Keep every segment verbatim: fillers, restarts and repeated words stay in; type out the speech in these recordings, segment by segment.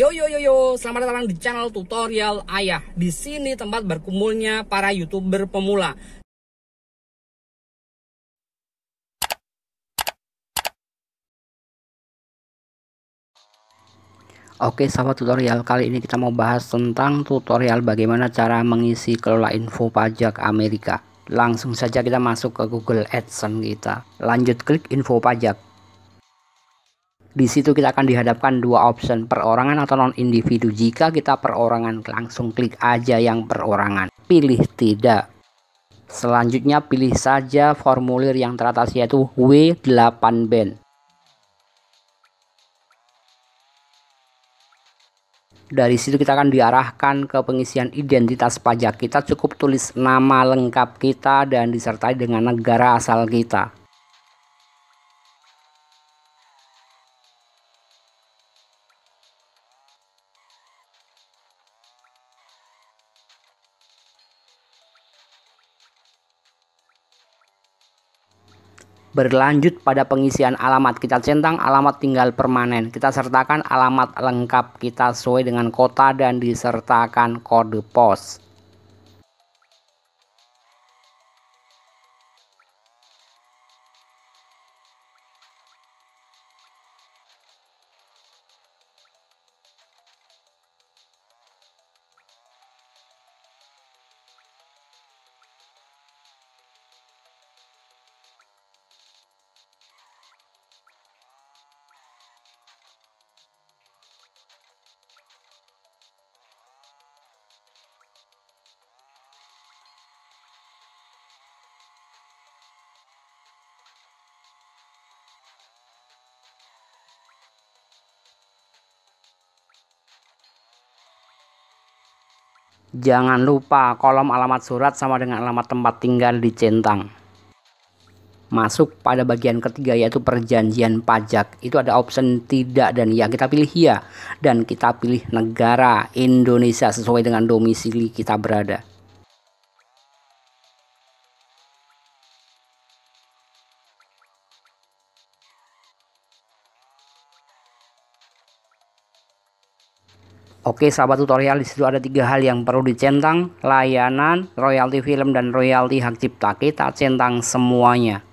Yo yo yo yo, selamat datang di channel Tutorial Ayah. Di sini tempat berkumpulnya para YouTuber pemula. Oke sahabat tutorial, kali ini kita mau bahas tentang tutorial bagaimana cara mengisi kelola info pajak Amerika. Langsung saja kita masuk ke Google AdSense kita. Lanjut klik info pajak. Di situ kita akan dihadapkan dua option, perorangan atau non individu. Jika kita perorangan, langsung klik aja yang perorangan, pilih tidak. Selanjutnya pilih saja formulir yang teratas yaitu W delapan ben. Dari situ kita akan diarahkan ke pengisian identitas pajak kita. Cukup tulis nama lengkap kita dan disertai dengan negara asal kita. Berlanjut pada pengisian alamat, kita centang alamat tinggal permanen, kita sertakan alamat lengkap kita sesuai dengan kota dan disertakan kode pos. Jangan lupa kolom alamat surat sama dengan alamat tempat tinggal dicentang. Masuk pada bagian ketiga yaitu perjanjian pajak. Itu ada option tidak dan ya, kita pilih ya. Dan kita pilih negara Indonesia sesuai dengan domisili kita berada. Oke sahabat tutorial, di situ ada tiga hal yang perlu dicentang: layanan, royalti film, dan royalti hak cipta. Kita centang semuanya.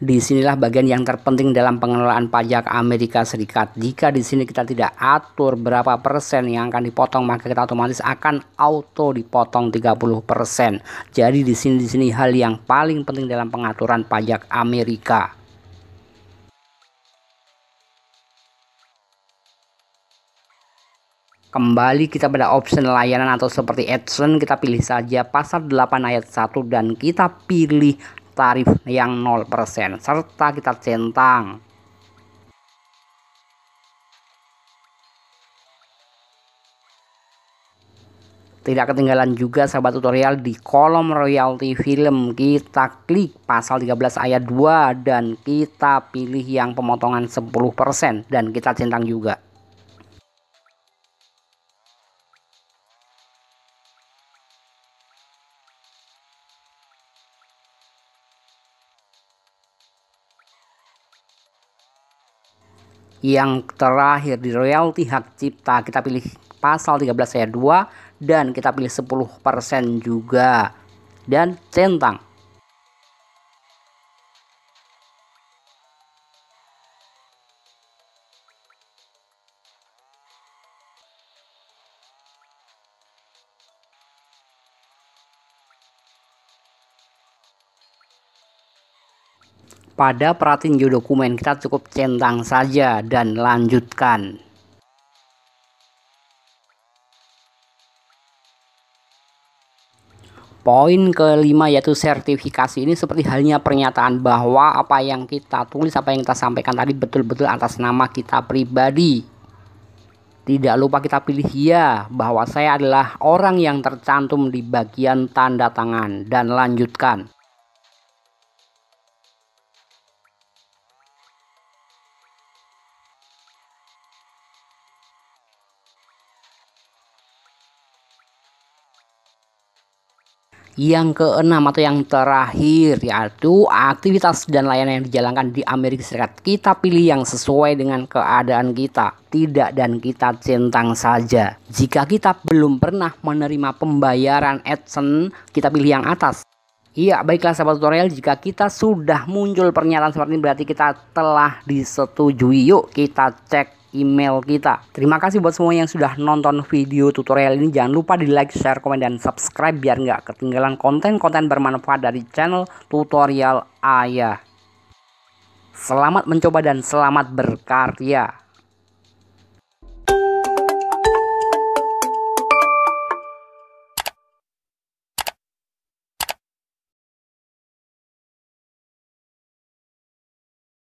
Disinilah bagian yang terpenting dalam pengelolaan pajak Amerika Serikat. Jika di sini kita tidak atur berapa persen yang akan dipotong, maka kita otomatis akan auto dipotong tiga puluh persen. Jadi di sini di sini hal yang paling penting dalam pengaturan pajak Amerika. Kembali kita pada option layanan atau seperti AdSense, kita pilih saja pasal delapan ayat satu dan kita pilih tarif yang nol persen serta kita centang. Tidak ketinggalan juga sahabat tutorial, di kolom royalti film kita klik pasal tiga belas ayat dua dan kita pilih yang pemotongan sepuluh persen dan kita centang juga. Yang terakhir di royalti hak cipta, kita pilih pasal tiga belas ayat dua dan kita pilih sepuluh persen juga dan centang. Pada pratinju dokumen kita cukup centang saja dan lanjutkan. Poin kelima yaitu sertifikasi. Ini seperti halnya pernyataan bahwa apa yang kita tulis, apa yang kita sampaikan tadi betul-betul atas nama kita pribadi. Tidak lupa kita pilih ya bahwa saya adalah orang yang tercantum di bagian tanda tangan dan lanjutkan. Yang keenam atau yang terakhir yaitu aktivitas dan layanan yang dijalankan di Amerika Serikat. Kita pilih yang sesuai dengan keadaan kita, tidak dan kita centang saja. Jika kita belum pernah menerima pembayaran AdSense, kita pilih yang atas. Iya, baiklah sahabat tutorial, jika kita sudah muncul pernyataan seperti ini berarti kita telah disetujui. Yuk kita cek email kita. Terima kasih buat semua yang sudah nonton video tutorial ini. Jangan lupa di like, share, komen, dan subscribe biar nggak ketinggalan konten-konten bermanfaat dari channel Tutorial Ayah. Selamat mencoba dan selamat berkarya.